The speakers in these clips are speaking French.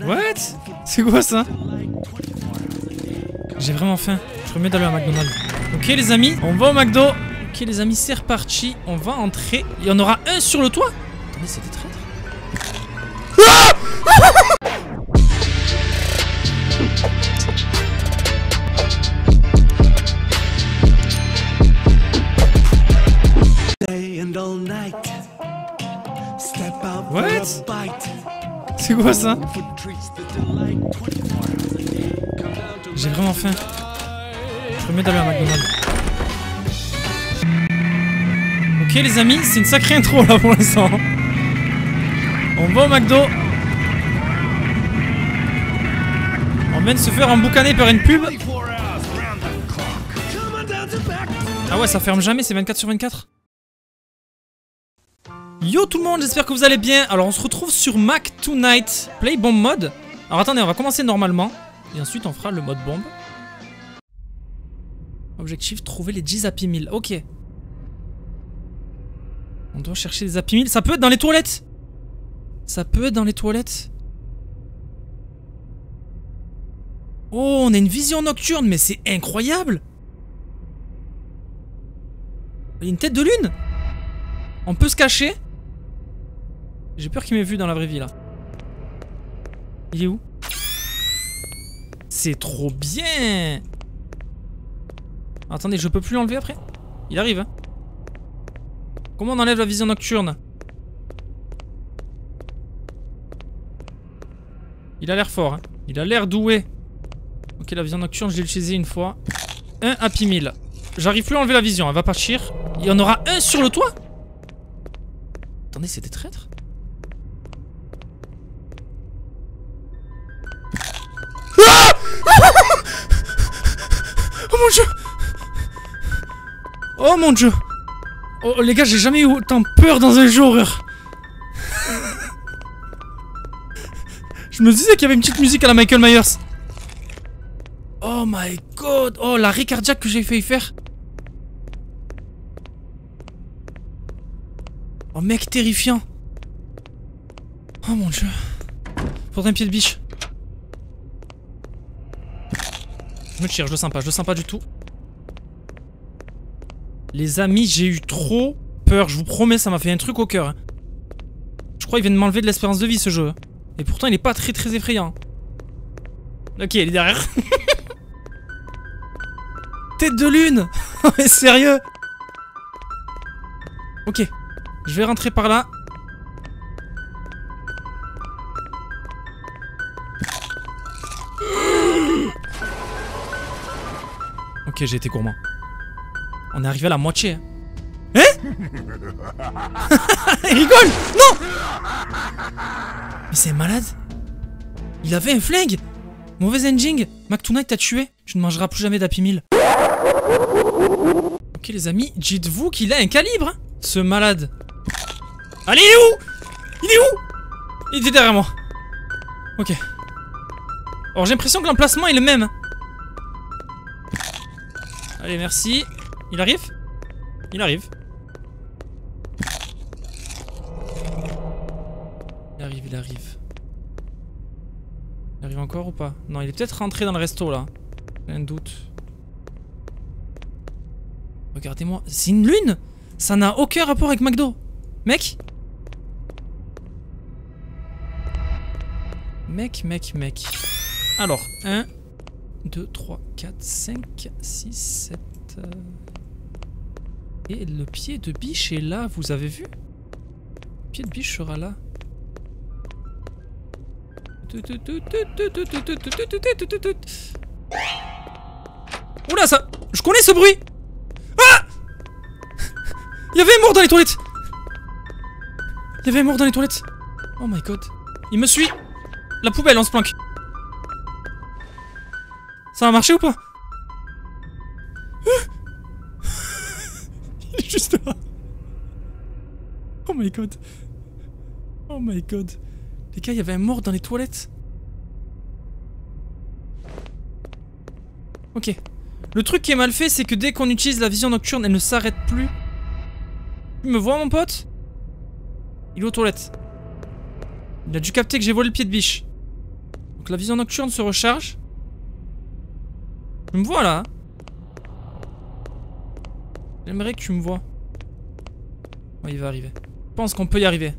What? C'est quoi ça? J'ai vraiment faim. Je remets d'aller à McDonald's. Ok les amis, on va au McDo. Ok les amis, c'est reparti. On va entrer. Il y en aura un sur le toit. Attendez, c'est des traîtres. Ah What? C'est quoi ça? J'ai vraiment faim. Je remets d'aller à McDonald's. Ok les amis, c'est une sacrée intro là pour l'instant. On va au McDo. On vient de se faire emboucaner par une pub. Ah ouais, ça ferme jamais, c'est 24/24. Yo tout le monde, j'espère que vous allez bien. Alors on se retrouve sur Mac Tonight, Play Bomb Mode. Alors attendez, on va commencer normalement et ensuite on fera le mode bombe. Objectif, trouver les 10 Happy Meal. Ok. On doit chercher les Happy Meal. Ça peut être dans les toilettes. Ça peut être dans les toilettes. Oh, on a une vision nocturne, mais c'est incroyable. Il y a une tête de lune. On peut se cacher. J'ai peur qu'il m'ait vu dans la vraie vie là. Il est où? C'est trop bien. Attendez, je peux plus l'enlever après? Il arrive hein. Comment on enlève la vision nocturne? Il a l'air fort hein. Il a l'air doué. Ok, la vision nocturne je l'ai utilisée une fois. Un Happy Meal. J'arrive plus à enlever la vision, elle va partir. Il y en aura un sur le toit. Attendez, c'est des traîtres? Ah! Oh mon dieu! Oh mon dieu! Oh les gars, j'ai jamais eu autant peur dans un jeu horreur. Je me disais qu'il y avait une petite musique à la Michael Myers. Oh my god! Oh l'arrêt cardiaque que j'ai failli faire. Oh mec, terrifiant. Oh mon dieu. Faudrait un pied de biche. Je me tire, je le sens pas du tout. Les amis, j'ai eu trop peur. Je vous promets, ça m'a fait un truc au cœur. Je crois qu'il vient de m'enlever de l'espérance de vie ce jeu. Et pourtant, il est pas très effrayant. Ok, il est derrière. Tête de lune. Mais sérieux. Ok. Je vais rentrer par là. Ok, j'ai été gourmand. On est arrivé à la moitié. Hein? Il rigole! Non! Mais c'est malade! Il avait un flingue! Mauvais ending! Mac Tonight t'a tué! Tu ne mangeras plus jamais d'Happy Meal. Ok les amis, dites-vous qu'il a un calibre hein, ce malade. Allez, il est où? Il est où? Il était derrière moi. Ok. Alors j'ai l'impression que l'emplacement est le même. Allez, merci. Il arrive? Il arrive. Il arrive, il arrive. Il arrive encore ou pas? Non, il est peut-être rentré dans le resto là. J'ai un doute. Regardez-moi. C'est une lune? Ça n'a aucun rapport avec McDo. Mec? Mec. Alors, 1, 2, 3, 4, 5, 6, 7... Et le pied de biche est là, vous avez vu? Le pied de biche sera là. Oula, ça... Je connais ce bruit! Ah! Il y avait un mort dans les toilettes! Il y avait un mort dans les toilettes! Oh my god! Il me suit! La poubelle, on se planque. Ça va marcher ou pas? Il est juste là. Oh my god. Oh my god. Les gars, il y avait un mort dans les toilettes. Ok. Le truc qui est mal fait, c'est que dès qu'on utilise la vision nocturne, elle ne s'arrête plus. Tu me vois, mon pote? Il est aux toilettes. Il a dû capter que j'ai volé le pied de biche. Donc la vision nocturne se recharge. Tu me vois là? J'aimerais que tu me vois. Oh, il va arriver. Je pense qu'on peut y arriver.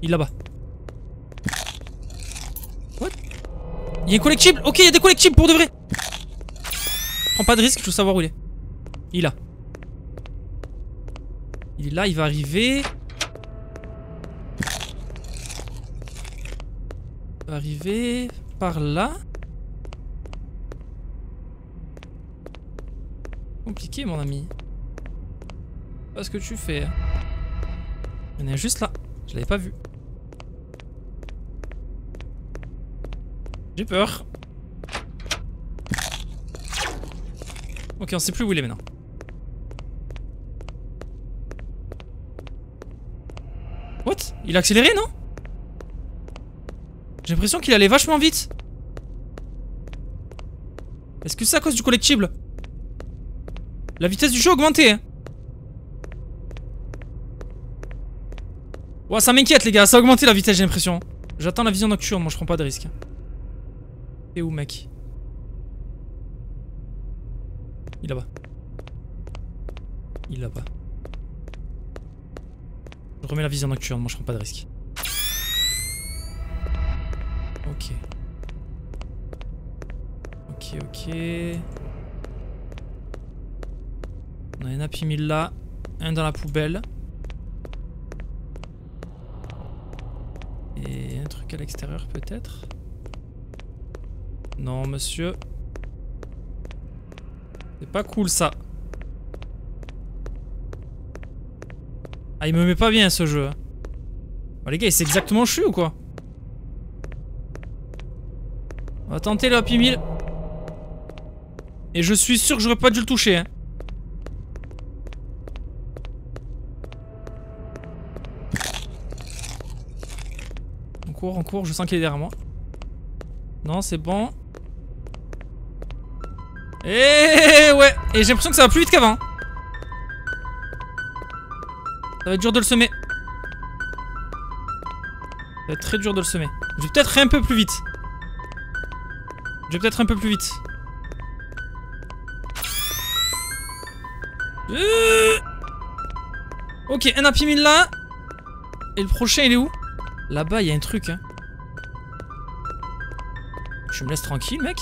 Il est là-bas. What? Il y a un collectible? Ok, il y a des collectibles pour de vrai. Prends pas de risque, je veux savoir où il est. Il est là. Il est là, il va arriver. Il va arriver par là. Compliqué, mon ami. Pas ce que tu fais. Il y en a juste là. Je l'avais pas vu. J'ai peur. Ok, on sait plus où il est maintenant. What? Il a accéléré, non? J'ai l'impression qu'il allait vachement vite. Est-ce que c'est à cause du collectible? La vitesse du jeu a augmenté. Ouah, ça m'inquiète les gars, ça a augmenté la vitesse, j'ai l'impression. J'attends la vision nocturne, moi je prends pas de risque. T'es où, mec? Il est là-bas. Il est là-bas. Je remets la vision nocturne, moi je prends pas de risque. Ok. Ok, ok. On a un Happy Meal là, un dans la poubelle. Et un truc à l'extérieur peut-être? Non monsieur. C'est pas cool ça. Ah il me met pas bien ce jeu. Bon, les gars il sait exactement où je suis ou quoi? On va tenter le Happy Meal. Et je suis sûr que j'aurais pas dû le toucher hein. On court, je sens qu'il est derrière moi. Non, c'est bon. Et ouais, et j'ai l'impression que ça va plus vite qu'avant. Ça va être dur de le semer. Ça va être très dur de le semer. Je vais peut-être un peu plus vite. Ok, un Happy Meal là. Et le prochain, il est où? Là-bas, il y a un truc. Hein. Tu me laisses tranquille, mec?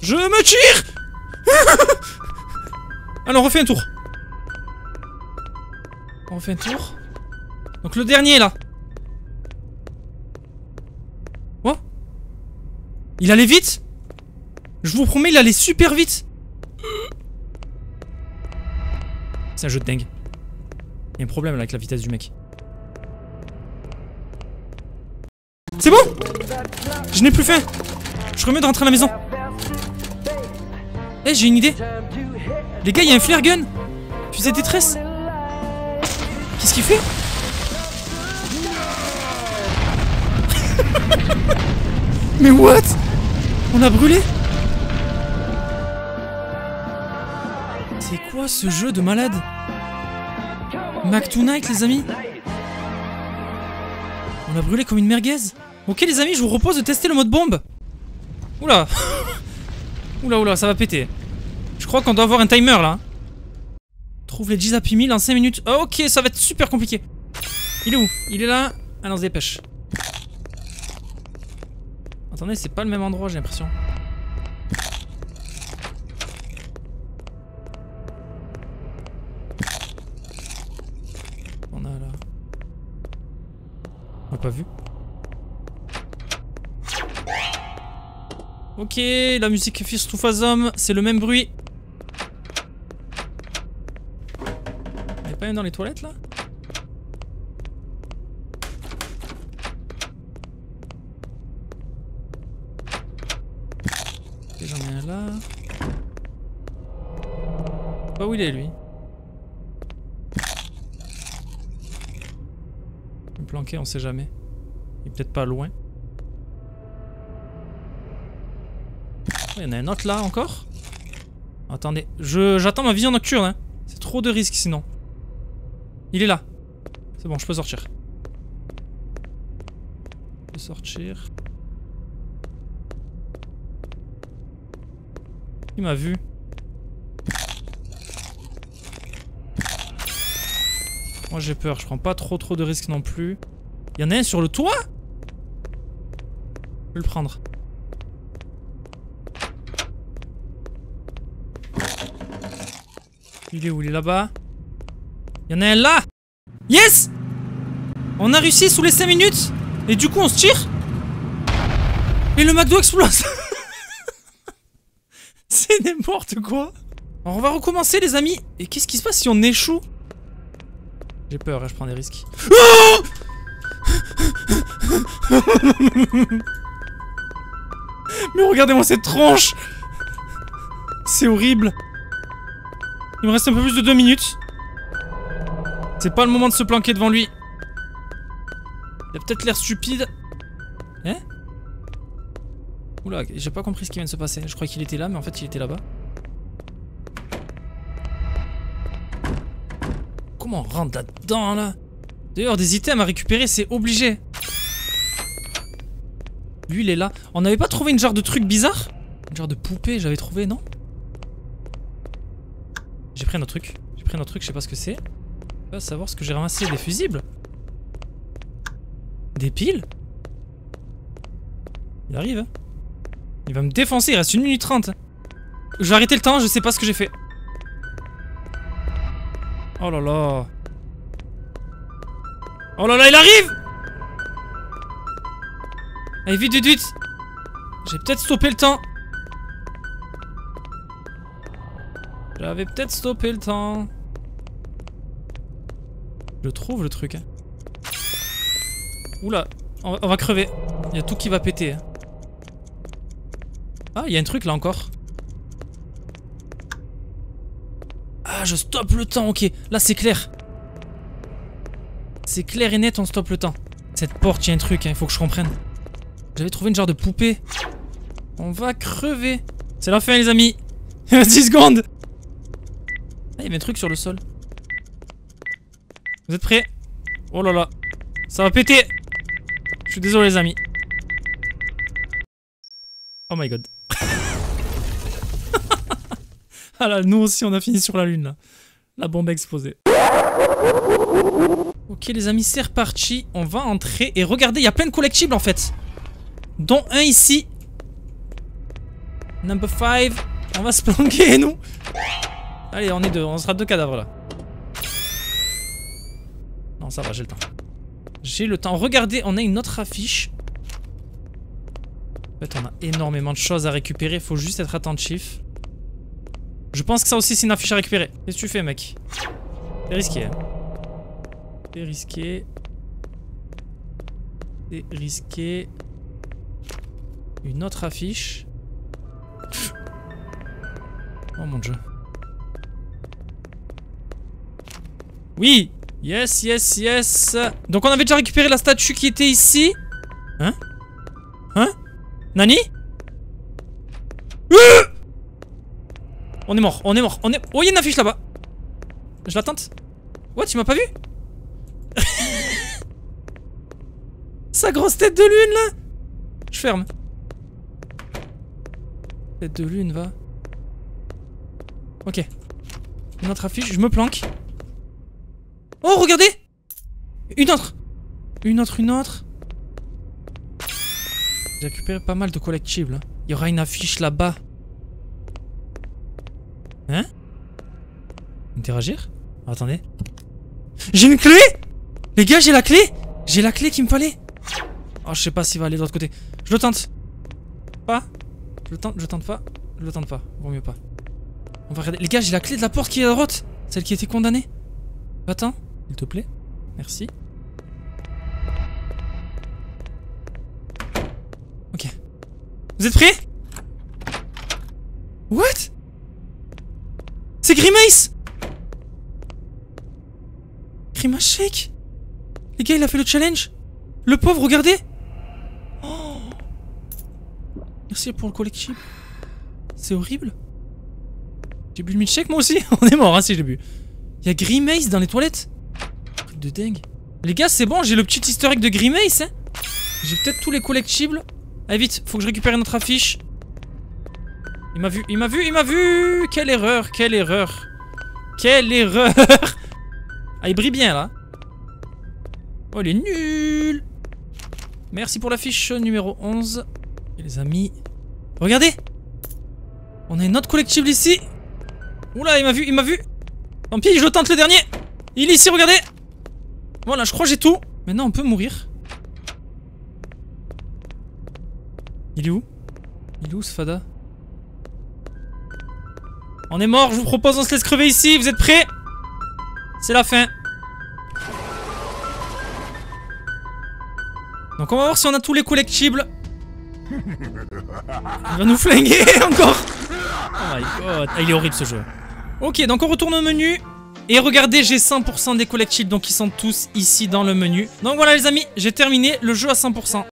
Je me tire! Alors, on refait un tour. On refait un tour. Donc, le dernier, là. Quoi? Il allait vite? Je vous promets, il allait super vite. C'est un jeu de dingue. Il y a un problème avec la vitesse du mec. C'est bon? Je n'ai plus faim. Je remets de rentrer à la maison. Eh, j'ai une idée. Les gars, il y a un flare gun. Fusée de détresse. Qu'est-ce qu'il fait? Mais what? On a brûlé? C'est quoi ce jeu de malade? Mac Tonight, les amis? On a brûlé comme une merguez. Ok, les amis, je vous propose de tester le mode bombe. Oula. Oula, oula, ça va péter. Je crois qu'on doit avoir un timer, là. Trouve les 10 Happy Meal en 5 minutes. Oh, ok, ça va être super compliqué. Il est où? Il est là. Ah non, on se dépêche. Attendez, c'est pas le même endroit, j'ai l'impression. Pas vu. Ok, la musique Fist to Phasm, c'est le même bruit. Il n'y a pas une dans les toilettes là? Ok, j'en ai un là. Je sais pas où il est lui. Planqué, on sait jamais. Il est peut-être pas loin. Oh, il y en a un autre là encore. Attendez, j'attends ma vision nocturne, hein. C'est trop de risques sinon. Il est là. C'est bon, je peux sortir. Je peux sortir. Il m'a vu. Moi j'ai peur, je prends pas trop de risques non plus. Il y en a un sur le toit? Je peux le prendre. Il est où? Il est là-bas. Il y en a un là. Yes! On a réussi sous les 5 minutes. Et du coup on se tire. Et le McDo explose. C'est n'importe quoi. Alors on va recommencer les amis. Et qu'est-ce qui se passe si on échoue? J'ai peur, je prends des risques. Oh! Mais regardez-moi cette tronche. C'est horrible. Il me reste un peu plus de 2 minutes. C'est pas le moment de se planquer devant lui. Il a peut-être l'air stupide. Hein? Oula, j'ai pas compris ce qui vient de se passer. Je crois qu'il était là, mais en fait il était là-bas. Comment on rentre là-dedans là? D'ailleurs des items à récupérer, c'est obligé. Lui il est là. On n'avait pas trouvé une genre de truc bizarre? Une genre de poupée j'avais trouvé, non? J'ai pris un autre truc, je sais pas ce que c'est. Je veux savoir ce que j'ai ramassé, des fusibles? Des piles? Il arrive. Il va me défoncer, il reste 1 minute 30. Je vais arrêter le temps, je sais pas ce que j'ai fait. Oh là là. Oh là là, il arrive! Allez vite, vite. J'ai peut-être stoppé le temps. J'avais peut-être stoppé le temps. Je trouve le truc. Hein. Oula, on va crever. Il y a tout qui va péter. Hein. Ah, il y a un truc là encore. Ah, je stoppe le temps, ok. Là, c'est clair. C'est clair et net, on stoppe le temps. Cette porte, il y a un truc, hein, il faut que je comprenne. J'avais trouvé une genre de poupée. On va crever. C'est la fin, les amis. 10 secondes. Ah, il y avait un truc sur le sol. Vous êtes prêts? Oh là là. Ça va péter. Je suis désolé les amis. Oh my god. Ah là, nous aussi on a fini sur la lune là. La bombe a explosé. Ok les amis, c'est reparti. On va entrer et regardez, il y a plein de collectibles en fait. Dont un ici. Number 5. On va se planquer nous. Allez, on est deux, on sera 2 cadavres là. Non, ça va, j'ai le temps. J'ai le temps. Regardez, on a une autre affiche. En fait, on a énormément de choses à récupérer. Faut juste être attentif. Je pense que ça aussi, c'est une affiche à récupérer. Qu'est-ce que tu fais, mec? C'est risqué. Hein. C'est risqué. C'est risqué. Une autre affiche. Oh mon dieu. Oui! Yes, yes, yes! Donc on avait déjà récupéré la statue qui était ici. Hein? Hein? Nani? On est mort, on est... Oh, il y a une affiche là-bas! Je la tente? What? Tu m'as pas vu? Sa grosse tête de lune, là! Je ferme. Tête de lune, va. Ok. Une autre affiche, je me planque. Oh, regardez! Une autre! Une autre! J'ai récupéré pas mal de collectibles. Hein. Il y aura une affiche là-bas. Hein? Interagir? Oh, attendez. J'ai une clé! Les gars, j'ai la clé! J'ai la clé qu'il me fallait! Oh, je sais pas s'il va aller de l'autre côté. Je le tente! Pas! Je le tente pas. Vaut mieux pas. On va regarder. Les gars, j'ai la clé de la porte qui est à droite! Celle qui était condamnée! Va-t'en! Il te plaît? Merci. Ok. Vous êtes prêts? What? C'est Grimace! Grimace Shake! Les gars, il a fait le challenge! Le pauvre, regardez! Oh. Merci pour le collectif. C'est horrible. J'ai bu le milkshake moi aussi. On est mort hein, si j'ai bu. Y'a Grimace dans les toilettes. Truc de dingue. Les gars, c'est bon, j'ai le petit easter egg de Grimace hein. J'ai peut-être tous les collectibles. Allez vite, faut que je récupère notre affiche. Il m'a vu, il m'a vu, il m'a vu. Quelle erreur, quelle erreur. Quelle erreur. Ah, il brille bien là. Oh, il est nul. Merci pour l'affiche numéro 11. Et les amis, regardez. On a une autre collectible ici. Oula, il m'a vu, il m'a vu. Tant pis, je le tente le dernier. Il est ici, regardez. Voilà, je crois que j'ai tout. Maintenant, on peut mourir. Il est où? Il est où ce fada? On est mort, je vous propose, on se laisse crever ici. Vous êtes prêts? C'est la fin. Donc on va voir si on a tous les collectibles. Il va nous flinguer encore. Oh my god, ah, il est horrible ce jeu. Ok, donc on retourne au menu. Et regardez, j'ai 100% des collectibles, donc ils sont tous ici dans le menu. Donc voilà les amis, j'ai terminé le jeu à 100%.